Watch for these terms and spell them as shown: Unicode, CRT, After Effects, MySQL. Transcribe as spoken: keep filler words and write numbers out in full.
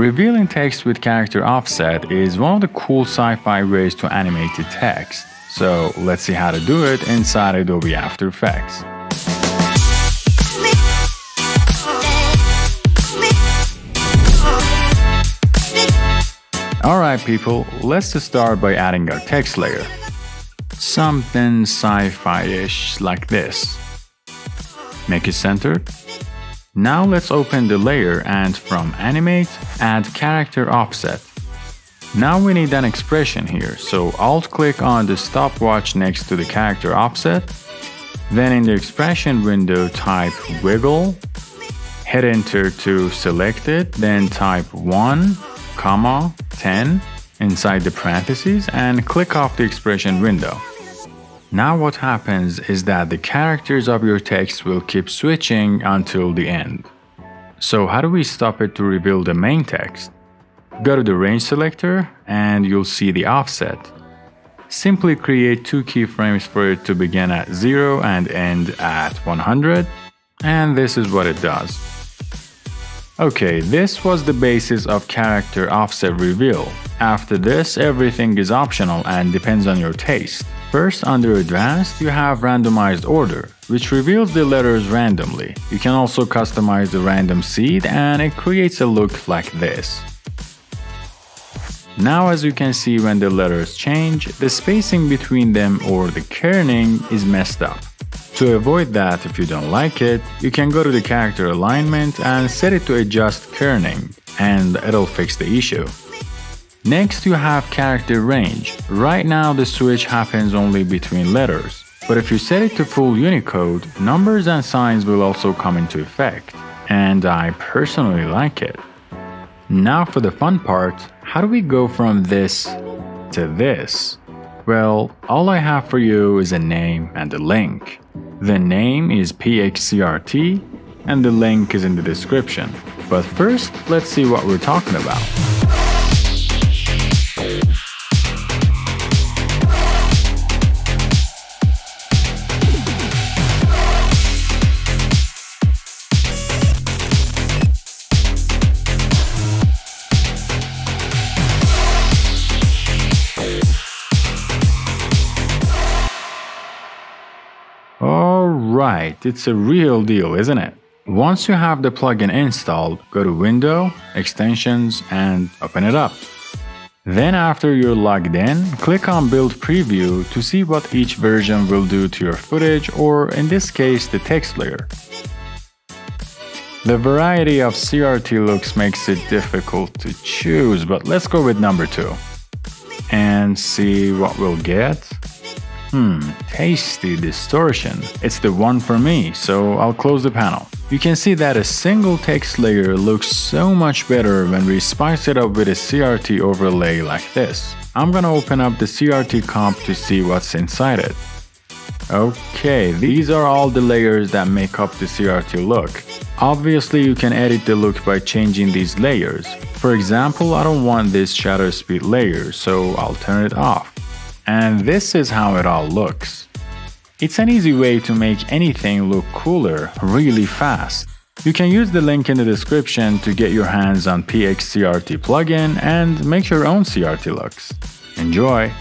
Revealing text with character offset is one of the cool sci-fi ways to animate the text. So let's see how to do it inside Adobe After Effects. Alright people, let's just start by adding our text layer. Something sci-fi-ish like this. Make it centered. Now let's open the layer and from Animate, add Character Offset. Now we need an expression here, so Alt-click on the stopwatch next to the Character Offset. Then in the expression window type Wiggle, hit Enter to select it, then type one, comma, ten inside the parentheses and click off the expression window. Now what happens is that the characters of your text will keep switching until the end. So how do we stop it to reveal the main text? Go to the range selector and you'll see the offset. Simply create two keyframes for it to begin at zero and end at one hundred, and this is what it does. Okay, this was the basis of character offset reveal. After this, everything is optional and depends on your taste. First, under Advanced, you have Randomized Order, which reveals the letters randomly. You can also customize the random seed and it creates a look like this. Now as you can see, when the letters change, the spacing between them or the kerning is messed up. To avoid that, if you don't like it, you can go to the character alignment and set it to adjust kerning, and it'll fix the issue. Next, you have character range. Right now, the switch happens only between letters, but if you set it to full Unicode, numbers and signs will also come into effect, and I personally like it. Now for the fun part, how do we go from this to this? Well, all I have for you is a name and a link. The name is P X C R T, and the link is in the description. But first, let's see what we're talking about. Right, it's a real deal, isn't it? Once you have the plugin installed, go to Window, Extensions, and open it up. Then after you're logged in, click on Build Preview to see what each version will do to your footage, or in this case, the text layer. The variety of C R T looks makes it difficult to choose, but let's go with number two. And see what we'll get. Hmm, tasty distortion. It's the one for me, so I'll close the panel. You can see that a single text layer looks so much better when we spice it up with a C R T overlay like this. I'm gonna open up the C R T comp to see what's inside it. Okay, these are all the layers that make up the C R T look. Obviously, you can edit the look by changing these layers. For example, I don't want this shutter speed layer, so I'll turn it off. And this is how it all looks. It's an easy way to make anything look cooler really fast. You can use the link in the description to get your hands on P X C R T plugin and make your own C R T looks. Enjoy!